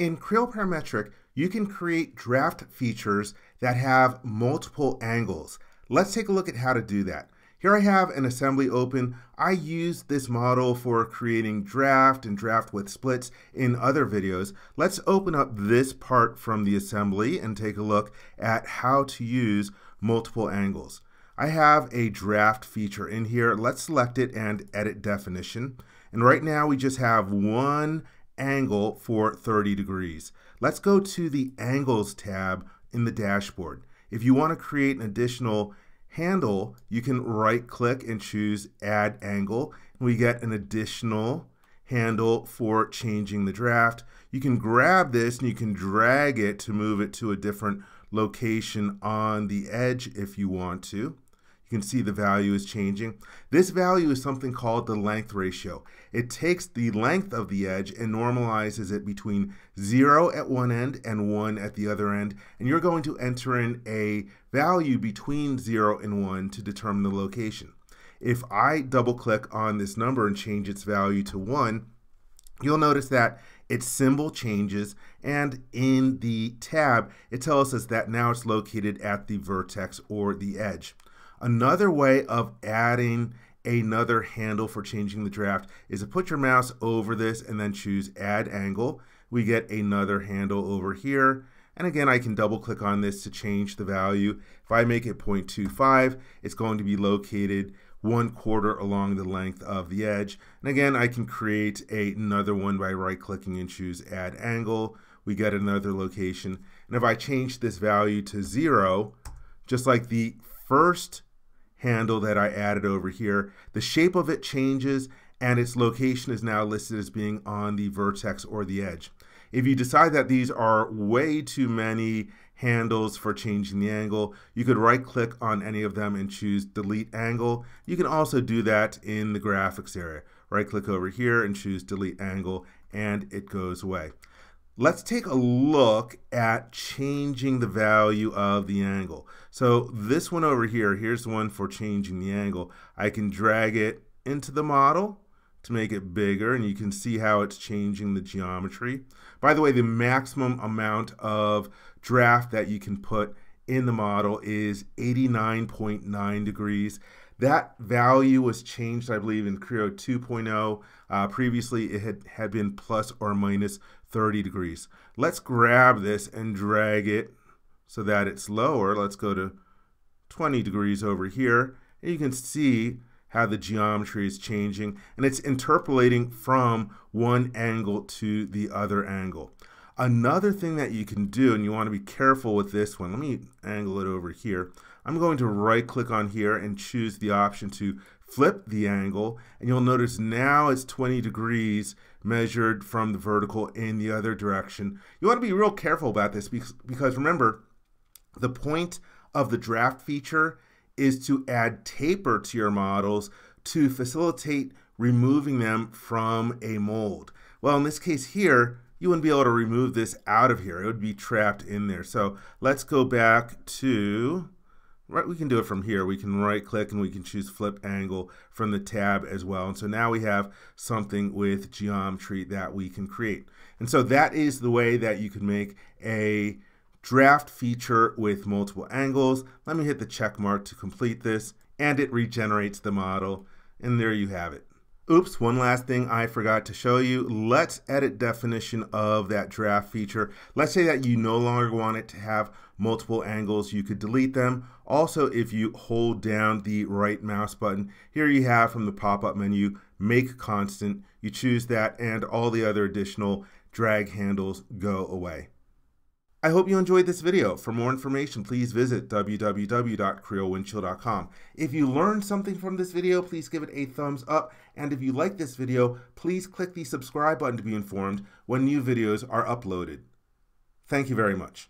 In Creo Parametric, you can create draft features that have multiple angles. Let's take a look at how to do that. Here I have an assembly open. I used this model for creating draft and draft with splits in other videos. Let's open up this part from the assembly and take a look at how to use multiple angles. I have a draft feature in here. Let's select it and edit definition. And right now we just have one angle for 30 degrees. Let's go to the Angles tab in the dashboard. If you want to create an additional handle, you can right click and choose Add Angle, and we get an additional handle for changing the draft. You can grab this and you can drag it to move it to a different location on the edge if you want to. You can see the value is changing. This value is something called the length ratio. It takes the length of the edge and normalizes it between 0 at one end and 1 at the other end, and you're going to enter in a value between 0 and 1 to determine the location. If I double click on this number and change its value to 1, you'll notice that its symbol changes, and in the tab it tells us that now it's located at the vertex or the edge. Another way of adding another handle for changing the draft is to put your mouse over this and then choose Add Angle. We get another handle over here. And again, I can double click on this to change the value. If I make it 0.25, it's going to be located 1/4 along the length of the edge. And again, I can create another one by right clicking and choose Add Angle. We get another location. And if I change this value to 0, just like the first handle that I added over here, the shape of it changes and its location is now listed as being on the vertex or the edge. If you decide that these are way too many handles for changing the angle, you could right click on any of them and choose Delete Angle. You can also do that in the graphics area. Right click over here and choose Delete Angle and it goes away. Let's take a look at changing the value of the angle. So this one over here, here's one for changing the angle. I can drag it into the model to make it bigger, and you can see how it's changing the geometry. By the way, the maximum amount of draft that you can put in the model is 89.9 degrees. That value was changed, I believe, in Creo 2.0. Previously, it had been plus or minus 30 degrees. Let's grab this and drag it so that it's lower. Let's go to 20 degrees over here. And you can see how the geometry is changing, and it's interpolating from one angle to the other angle. Another thing that you can do, and you want to be careful with this one, let me angle it over here. I'm going to right click on here and choose the option to flip the angle, and you'll notice now it's 20 degrees measured from the vertical in the other direction. You want to be real careful about this because remember, the point of the draft feature is to add taper to your models to facilitate removing them from a mold. Well, in this case here, you wouldn't be able to remove this out of here. It would be trapped in there. So let's go back to, right, we can do it from here. We can right click and we can choose Flip Angle from the tab as well. And so now we have something with geometry that we can create. And so that is the way that you can make a draft feature with multiple angles. Let me hit the check mark to complete this, and it regenerates the model. And there you have it. Oops, one last thing I forgot to show you. Let's edit definition of that draft feature. Let's say that you no longer want it to have multiple angles. You could delete them. Also, if you hold down the right mouse button, here you have from the pop-up menu, Make Constant. You choose that, and all the other additional drag handles go away. I hope you enjoyed this video. For more information, please visit www.creowindchill.com. If you learned something from this video, please give it a thumbs up. And if you like this video, please click the subscribe button to be informed when new videos are uploaded. Thank you very much.